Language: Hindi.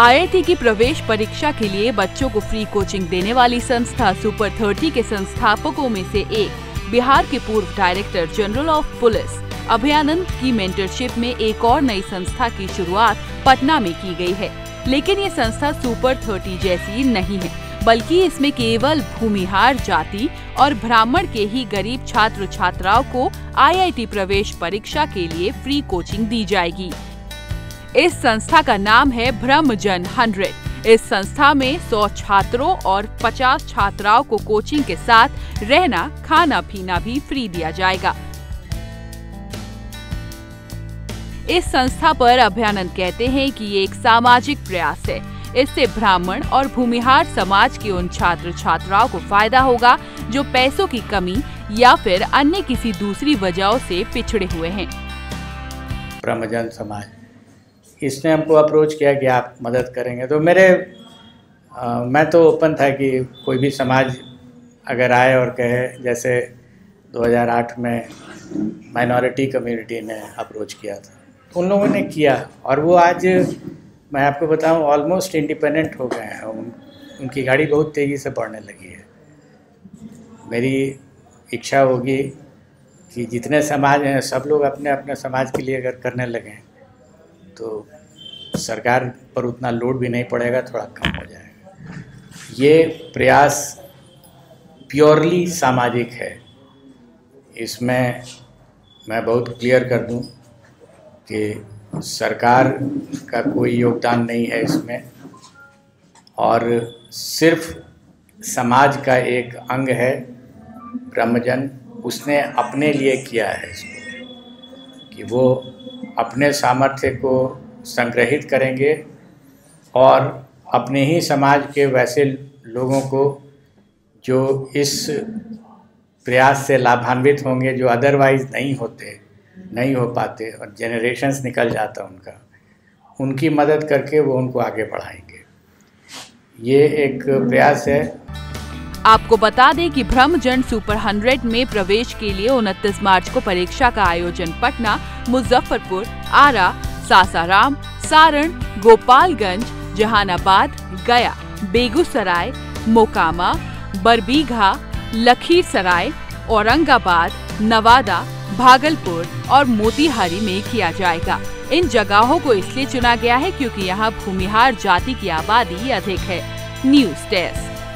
IIT की प्रवेश परीक्षा के लिए बच्चों को फ्री कोचिंग देने वाली संस्था सुपर 30 के संस्थापकों में से एक बिहार के पूर्व director general of police Abhayanand की मेंटरशिप में एक और नई संस्था की शुरुआत पटना में की गई है। लेकिन ये संस्था सुपर 30 जैसी नहीं है, बल्कि इसमें केवल भूमिहार जाति और ब्राह्मण के ही गरीब छात्र छात्राओं को IIT प्रवेश परीक्षा के लिए फ्री कोचिंग दी जाएगी। इस संस्था का नाम है ब्रह्मजन 100। इस संस्था में 100 छात्रों और 50 छात्राओं को कोचिंग के साथ रहना, खाना पीना भी फ्री दिया जाएगा। इस संस्था पर अभयानंद कहते हैं कि ये एक सामाजिक प्रयास है। इससे ब्राह्मण और भूमिहार समाज के उन छात्र छात्राओं को फायदा होगा जो पैसों की कमी या फिर अन्य किसी दूसरी वजहों से पिछड़े हुए हैं। ब्रह्मजन समाज इसने हमको अप्रोच किया कि आप मदद करेंगे, तो मैं तो ओपन था कि कोई भी समाज अगर आए और कहे, जैसे 2008 में माइनॉरिटी कम्युनिटी ने अप्रोच किया था, उन लोगों ने किया और वो आज मैं आपको बताऊं ऑलमोस्ट इंडिपेंडेंट हो गए हैं। उनकी गाड़ी बहुत तेज़ी से बढ़ने लगी है। मेरी इच्छा होगी कि जितने समाज हैं सब लोग अपने अपने समाज के लिए अगर करने लगें तो सरकार पर उतना लोड भी नहीं पड़ेगा, थोड़ा कम हो जाएगा। ये प्रयास प्योरली सामाजिक है। इसमें मैं बहुत क्लियर कर दूं कि सरकार का कोई योगदान नहीं है इसमें, और सिर्फ समाज का एक अंग है ब्रह्मजन। उसने अपने लिए किया है इसको कि वो अपने सामर्थ्य को संग्रहित करेंगे और अपने ही समाज के वैसे लोगों को जो इस प्रयास से लाभान्वित होंगे, जो अदरवाइज नहीं हो पाते और जेनरेशंस निकल जाता उनका, उनकी मदद करके वो उनको आगे बढ़ाएंगे। ये एक प्रयास है। आपको बता दें कि ब्रह्मजन सुपर 100 में प्रवेश के लिए 29 मार्च को परीक्षा का आयोजन पटना, मुजफ्फरपुर, आरा, सासाराम, सारण, गोपालगंज, जहानाबाद, गया, बेगूसराय, मोकामा, बरबीघा, लखीसराय, औरंगाबाद, नवादा, भागलपुर और मोतिहारी में किया जाएगा। इन जगहों को इसलिए चुना गया है क्योंकि यहाँ भूमिहार जाति की आबादी अधिक है। News desk.